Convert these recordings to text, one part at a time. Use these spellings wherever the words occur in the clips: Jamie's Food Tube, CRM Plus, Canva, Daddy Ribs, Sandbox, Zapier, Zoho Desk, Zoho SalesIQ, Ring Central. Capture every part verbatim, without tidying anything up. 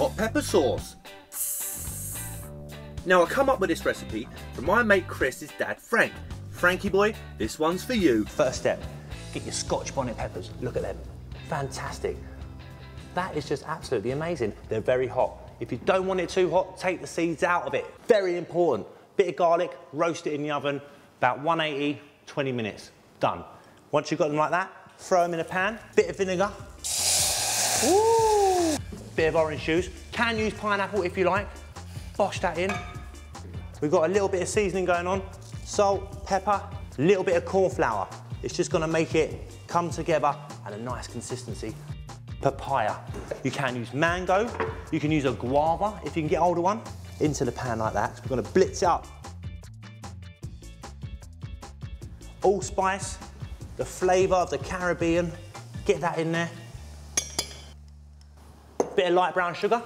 hot pepper sauce. Now I come up with this recipe from my mate Chris's dad Frank. Frankie boy, this one's for you. First step, get your Scotch bonnet peppers. Look at them, fantastic. That is just absolutely amazing. They're very hot. If you don't want it too hot, take the seeds out of it. Very important. Bit of garlic, roast it in the oven, about one eighty, twenty minutes, done. Once you've got them like that, throw them in a pan, bit of vinegar. Ooh. Bit of orange juice. Can use pineapple if you like. Bosh that in. We've got a little bit of seasoning going on. Salt, pepper, a little bit of corn flour. It's just gonna make it come together and a nice consistency. Papaya. You can use mango. You can use a guava if you can get older one. Into the pan like that. So we're gonna blitz it up. Allspice, the flavour of the Caribbean. Get that in there. Bit of light brown sugar.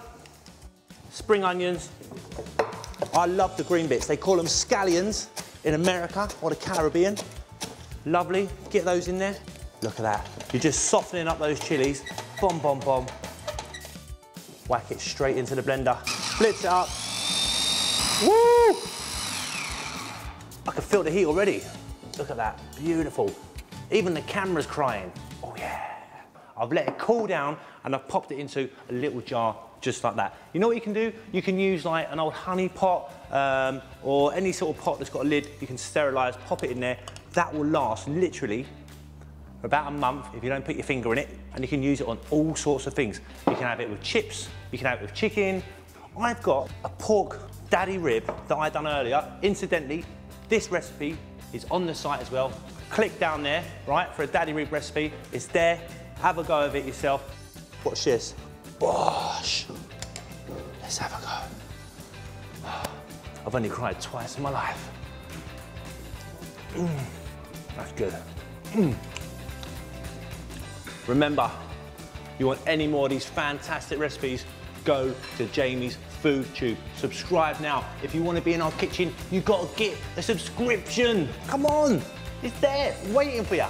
Spring onions. I love the green bits. They call them scallions in America or the Caribbean. Lovely. Get those in there. Look at that. You're just softening up those chilies. Bomb, bomb, bomb. Whack it straight into the blender. Blitz it up. Woo! I can feel the heat already. Look at that, beautiful. Even the camera's crying. Oh yeah. I've let it cool down and I've popped it into a little jar just like that. You know what you can do? You can use like an old honey pot um, or any sort of pot that's got a lid. You can sterilise, pop it in there. That will last literally for about a month if you don't put your finger in it. And you can use it on all sorts of things. You can have it with chips. You can have it with chicken. I've got a pork daddy rib that I done earlier. Incidentally, this recipe is on the site as well. Click down there, right, for a daddy rib recipe. It's there. Have a go of it yourself. Watch this. Bosh. Let's have a go. I've only cried twice in my life. Mm. That's good. Mm. Remember, you want any more of these fantastic recipes, go to Jamie's Food Tube. Subscribe now. If you want to be in our kitchen, you've got to get a subscription. Come on, it's there, waiting for you.